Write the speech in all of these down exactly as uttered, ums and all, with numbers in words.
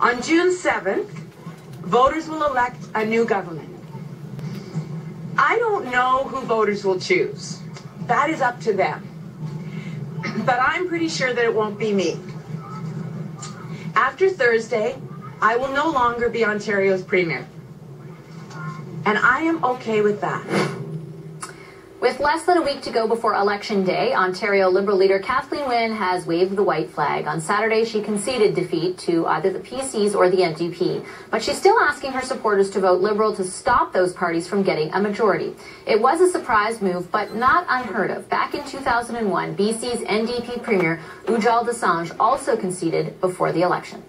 On June seventh, voters will elect a new government. I don't know who voters will choose. That is up to them. But I'm pretty sure that it won't be me. After Thursday, I will no longer be Ontario's premier. And I am okay with that. With less than a week to go before Election Day, Ontario Liberal leader Kathleen Wynne has waved the white flag. On Saturday, she conceded defeat to either the P Cs or the N D P, but she's still asking her supporters to vote Liberal to stop those parties from getting a majority. It was a surprise move, but not unheard of. Back in two thousand one, B C's N D P Premier Ujjal Dosanjh also conceded before the election.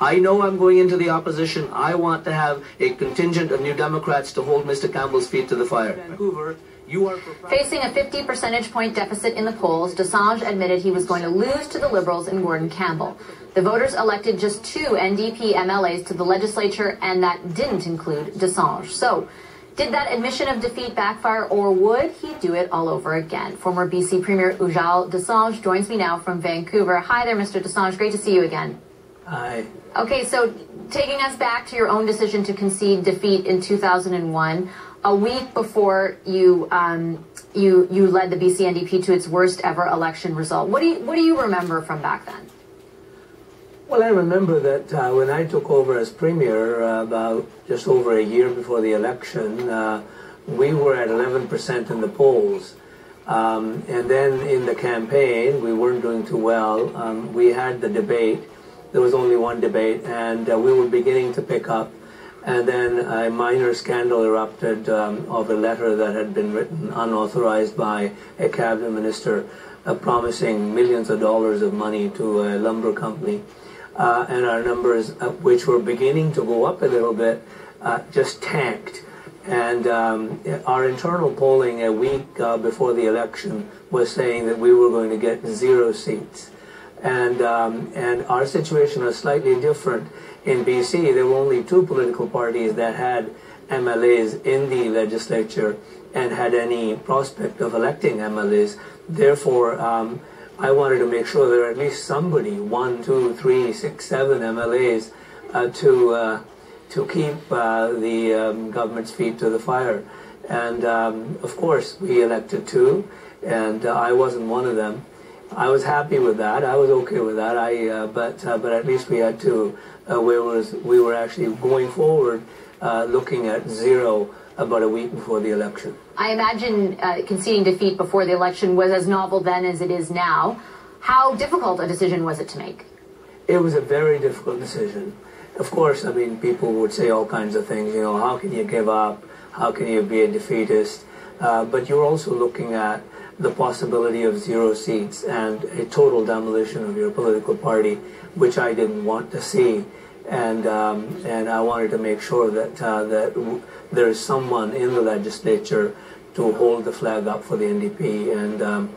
I know I'm going into the opposition. I want to have a contingent of New Democrats to hold Mister Campbell's feet to the fire. Vancouver. You are facing a fifty percentage point deficit in the polls, Dosanjh admitted he was going to lose to the Liberals and Gordon Campbell. The voters elected just two N D P M L As to the legislature, and that didn't include Dosanjh. So, did that admission of defeat backfire, or would he do it all over again? Former B C Premier Ujjal Dosanjh joins me now from Vancouver. Hi there, Mister Dosanjh. Great to see you again. Hi. Okay, so taking us back to your own decision to concede defeat in two thousand one, a week before you um, you you led the B C N D P to its worst ever election result. What do you what do you remember from back then? Well, I remember that uh, when I took over as premier uh, about just over a year before the election, uh, we were at eleven percent in the polls, um, and then in the campaign we weren't doing too well. Um, we had the debate. There was only one debate, and uh, we were beginning to pick up. And then a minor scandal erupted um, of a letter that had been written unauthorized by a cabinet minister uh, promising millions of dollars of money to a lumber company. Uh, and our numbers, uh, which were beginning to go up a little bit, uh, just tanked. And um, our internal polling a week uh, before the election was saying that we were going to get zero seats. And, um, and our situation was slightly different. In B C, there were only two political parties that had M L As in the legislature and had any prospect of electing M L As. Therefore, um, I wanted to make sure there were at least somebody, one, two, three, six, seven M L As, uh, to, uh, to keep uh, the um, government's feet to the fire. And, um, of course, we elected two, and uh, I wasn't one of them. I was happy with that. I was okay with that. I uh, but uh, but at least we had to. Uh, we was we were actually going forward, uh, looking at zero about a week before the election. I imagine uh, conceding defeat before the election was as novel then as it is now. How difficult a decision was it to make? It was a very difficult decision. Of course, I mean, people would say all kinds of things. You know, how can you give up? How can you be a defeatist? Uh, but you're also looking at the possibility of zero seats and a total demolition of your political party, which I didn't want to see, and um, and I wanted to make sure that uh, that w there is someone in the legislature to hold the flag up for the N D P, and um,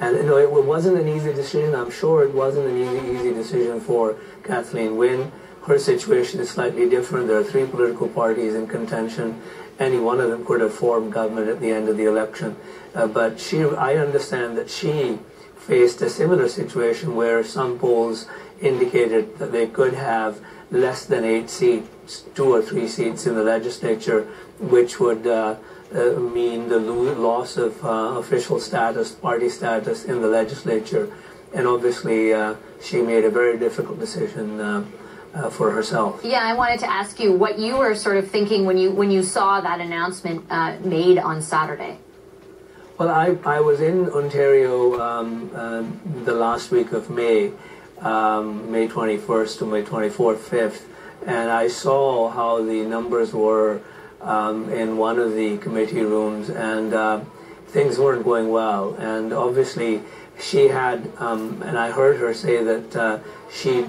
and you know it wasn't an easy decision. I'm sure it wasn't an easy easy decision for Kathleen Wynne. Her situation is slightly different. There are three political parties in contention. Any one of them could have formed government at the end of the election. Uh, but she, I understand that she faced a similar situation where some polls indicated that they could have less than eight seats, two or three seats in the legislature, which would uh, uh, mean the loss of uh, official status, party status in the legislature. And obviously, uh, she made a very difficult decision uh, Uh, for herself. Yeah, I wanted to ask you what you were sort of thinking when you when you saw that announcement uh, made on Saturday. Well, I, I was in Ontario um, uh, the last week of May, um, May twenty-first to May twenty-fourth, fifth, and I saw how the numbers were um, in one of the committee rooms, and uh, things weren't going well, and obviously she had, um, and I heard her say that uh, she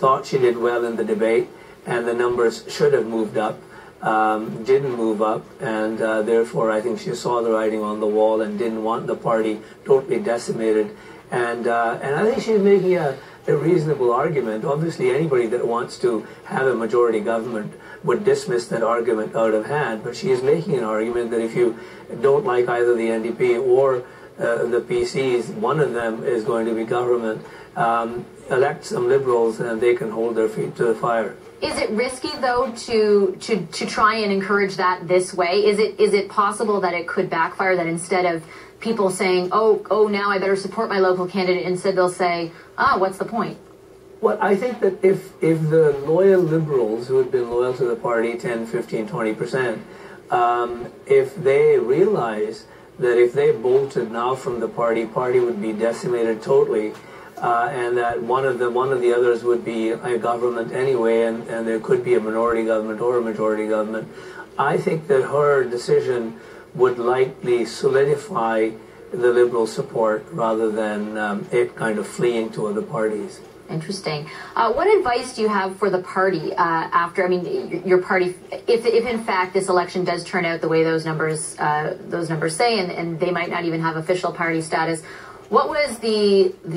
thought she did well in the debate, and the numbers should have moved up, um, didn't move up, and uh, therefore I think she saw the writing on the wall and didn't want the party totally decimated. And uh, and I think she's making a, a reasonable argument. Obviously, anybody that wants to have a majority government would dismiss that argument out of hand, but she is making an argument that if you don't like either the N D P or uh, the P Cs, one of them is going to be government. Um, elect some Liberals and they can hold their feet to the fire. Is it risky, though, to, to, to try and encourage that this way? Is it is it possible that it could backfire, that instead of people saying, oh, oh, now I better support my local candidate, instead they'll say, ah, what's the point? Well, I think that if, if the loyal Liberals who had been loyal to the party, ten, fifteen, twenty percent, um, if they realize that if they bolted now from the party, party would be decimated totally, Uh, and that one of the one of the others would be a government anyway, and, and there could be a minority government or a majority government. I think that her decision would likely solidify the Liberal support rather than um, it kind of fleeing to other parties. Interesting. Uh, what advice do you have for the party uh, after, I mean, your party, if, if in fact this election does turn out the way those numbers, uh, those numbers say, and, and they might not even have official party status, what was the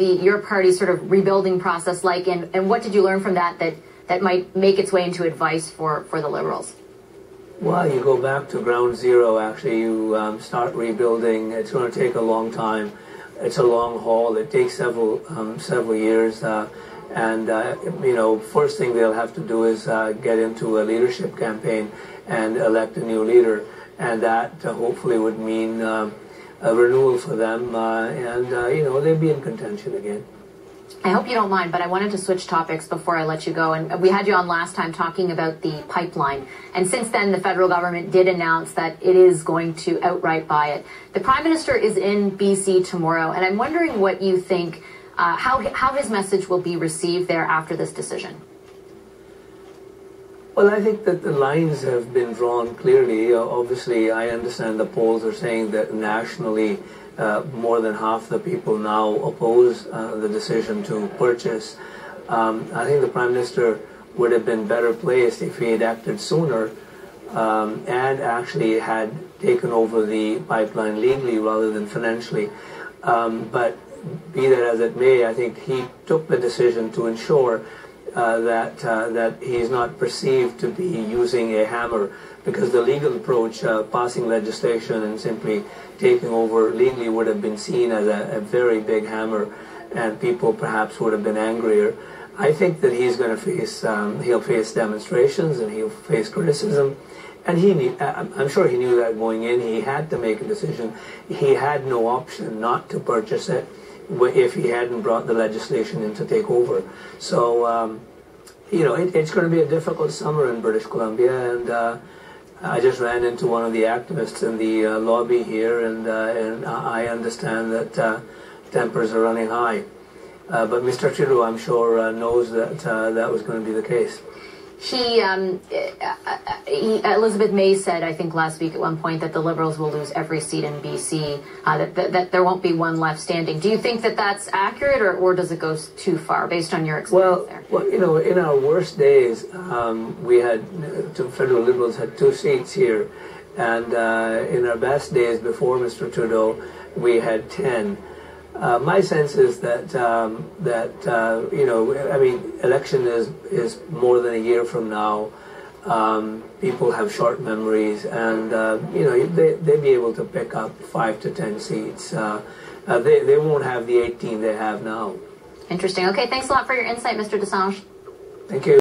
the your party's sort of rebuilding process like, and, and what did you learn from that, that that might make its way into advice for, for the Liberals? Well, you go back to ground zero, actually. You um, start rebuilding. It's going to take a long time. It's a long haul. It takes several um, several years. Uh, and, uh, you know, first thing they'll have to do is uh, get into a leadership campaign and elect a new leader. And that uh, hopefully would mean Um, a renewal for them, uh, and, uh, you know, they'd be in contention again. I hope you don't mind, but I wanted to switch topics before I let you go. And we had you on last time talking about the pipeline. And since then, the federal government did announce that it is going to outright buy it. The Prime Minister is in B C tomorrow, and I'm wondering what you think, uh, how, how his message will be received there after this decision. Well, I think that the lines have been drawn clearly. Uh, obviously, I understand the polls are saying that nationally uh, more than half the people now oppose uh, the decision to purchase. Um, I think the Prime Minister would have been better placed if he had acted sooner um, and actually had taken over the pipeline legally rather than financially. Um, but be that as it may, I think he took the decision to ensure Uh, that uh, that he is not perceived to be using a hammer, because the legal approach, uh, passing legislation and simply taking over legally, would have been seen as a, a very big hammer, and people perhaps would have been angrier. I think that he's going to face um, he'll face demonstrations and he'll face criticism, and he knew, I'm sure he knew that going in. He had to make a decision. He had no option not to purchase it if he hadn't brought the legislation in to take over. So, um, you know, it, it's going to be a difficult summer in British Columbia, and uh, I just ran into one of the activists in the uh, lobby here, and, uh, and I understand that uh, tempers are running high. Uh, but Mister Trudeau, I'm sure, uh, knows that uh, that was going to be the case. He, um, he, Elizabeth May said, I think last week at one point, that the Liberals will lose every seat in B C, uh, that, that, that there won't be one left standing. Do you think that that's accurate, or, or does it go too far, based on your experience well, there? Well, you know, in our worst days, um, we had, two federal Liberals had two seats here, and uh, in our best days before Mister Trudeau, we had ten. Uh, my sense is that um, that uh, you know, I mean, election is is more than a year from now. Um, people have short memories, and uh, you know, they they'll be able to pick up five to ten seats. Uh, uh, they they won't have the eighteen they have now. Interesting. Okay, thanks a lot for your insight, Mister Dosanjh. Thank you.